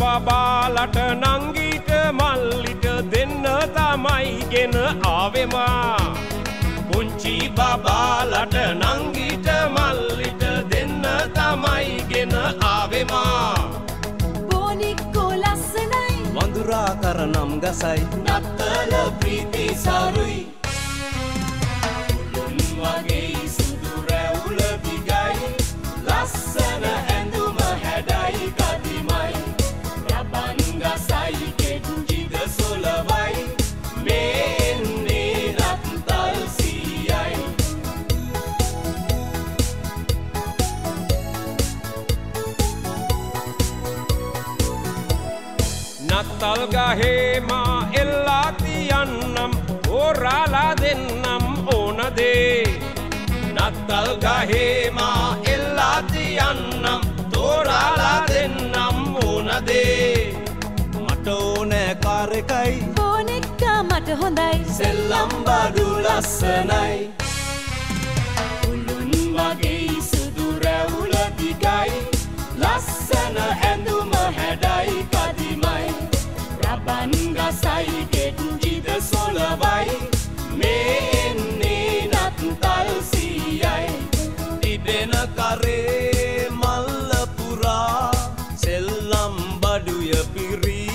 බබාලට නංගීට මල්ලිට දෙන්න තමයි ගෙන ආවෙමා පුංචි බබාලට නංගීට මල්ලිට දෙන්න තමයි ගෙන ආවෙමා බොනික්කෝ ලස්සනයි වඳුරා කරනම් ගසයි නත්තල ප්‍රීති සරුයි පුලුන් වගේ සුදු රැවුල දිගයි ලස්සන ඇඳුම හැඩයි කදිමයි Natal gahe ma ellatiyannam orala dennam onade Natal gahe ma ellatiyannam orala dennam onade mata one karekai bonekka mata hondai sellam badu lassanai pulun wage sudu raula digai lassana enduma hadai kadimai Banga sai kendi de solavai menne natal siyai dibena kare mallapura sellam baduya piri